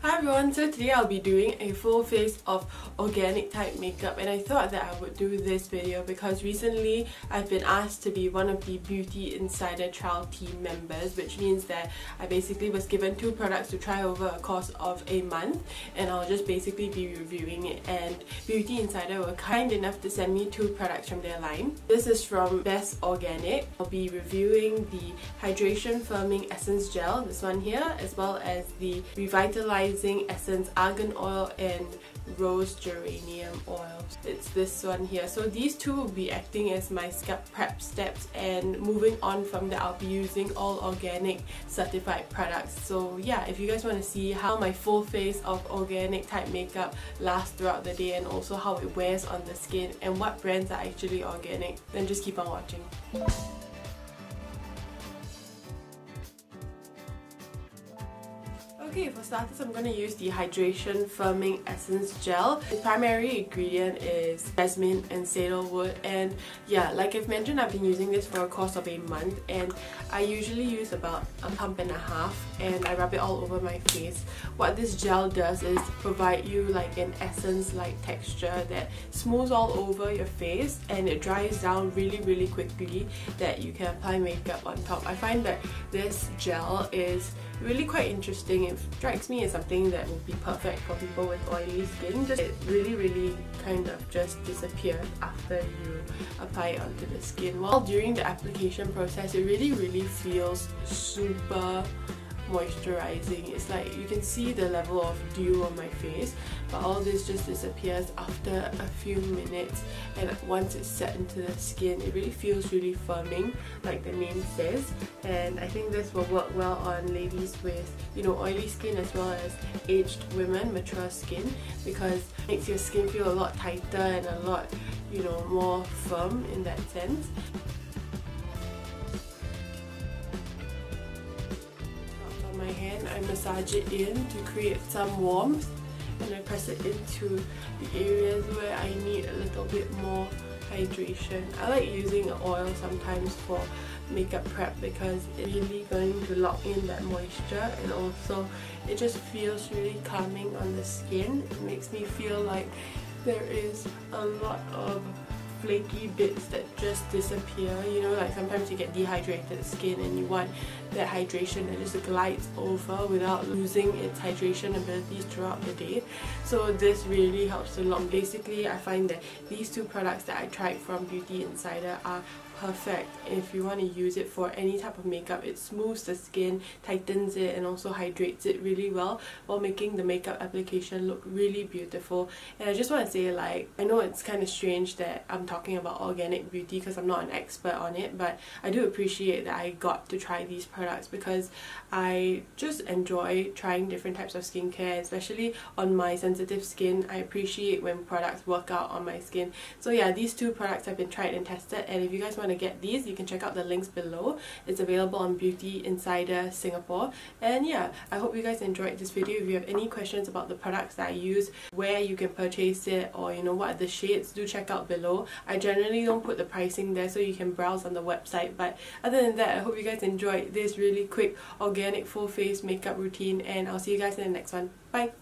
Hi everyone, so today I'll be doing a full face of organic type makeup, and I thought that I would do this video because recently I've been asked to be one of the Beauty Insider trial team members, which means that I basically was given two products to try over a course of a month, and I'll just basically be reviewing it. And Beauty Insider were kind enough to send me two products from their line. This is from Best Organic. I'll be reviewing the Hydration Firming Essence Gel, this one here, as well as the Revitalizing Essence Argan Oil and Rose Geranium Oil. It's this one here. So these two will be acting as my scalp prep steps, and moving on from that, I'll be using all organic certified products. So yeah, if you guys want to see how my full face of organic type makeup lasts throughout the day, and also how it wears on the skin, and what brands are actually organic, then just keep on watching. Okay, for starters, I'm going to use the Hydration Firming Essence Gel. The primary ingredient is jasmine and sandalwood, and yeah, like I've mentioned, I've been using this for a course of a month, and I usually use about a pump and a half, and I rub it all over my face. What this gel does is provide you like an essence-like texture that smooths all over your face, and it dries down really quickly that you can apply makeup on top. I find that this gel is really quite interesting. It strikes me as something that would be perfect for people with oily skin. Just it really kind of just disappears after you apply it onto the skin. While during the application process, it really feels super moisturizing. It's like you can see the level of dew on my face, but all this just disappears after a few minutes, and once it's set into the skin, it really feels really firming, like the name says. And I think this will work well on ladies with, you know, oily skin, as well as aged women, mature skin, because it makes your skin feel a lot tighter and a lot, you know, more firm in that sense. My hand, I massage it in to create some warmth, and I press it into the areas where I need a little bit more hydration. I like using oil sometimes for makeup prep because it's really going to lock in that moisture, and also it just feels really calming on the skin. It makes me feel like there is a lot of flaky bits that just disappear, you know, like sometimes you get dehydrated skin and you want that hydration that just glides over without losing its hydration abilities throughout the day. So this really helps a lot. Basically, I find that these two products that I tried from Beauty Insider are perfect if you want to use it for any type of makeup. It smooths the skin, tightens it, and also hydrates it really well, while making the makeup application look really beautiful. And I just want to say, like, I know it's kind of strange that I'm talking about organic beauty because I'm not an expert on it, but I do appreciate that I got to try these products because I just enjoy trying different types of skincare, especially on my sensitive skin. I appreciate when products work out on my skin. So yeah, these two products have been tried and tested, and if you guys want to get these, you can check out the links below. It's available on Beauty Insider Singapore. And yeah, I hope you guys enjoyed this video. If you have any questions about the products that I use, where you can purchase it, or you know, what are the shades, do check out below. I generally don't put the pricing there, so you can browse on the website. But other than that, I hope you guys enjoyed this really quick organic full face makeup routine, and I'll see you guys in the next one. Bye!